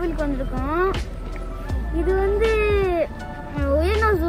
கோவிலுக்கு வந்திருக்கோம். இது வந்து உயர்நா ஜூ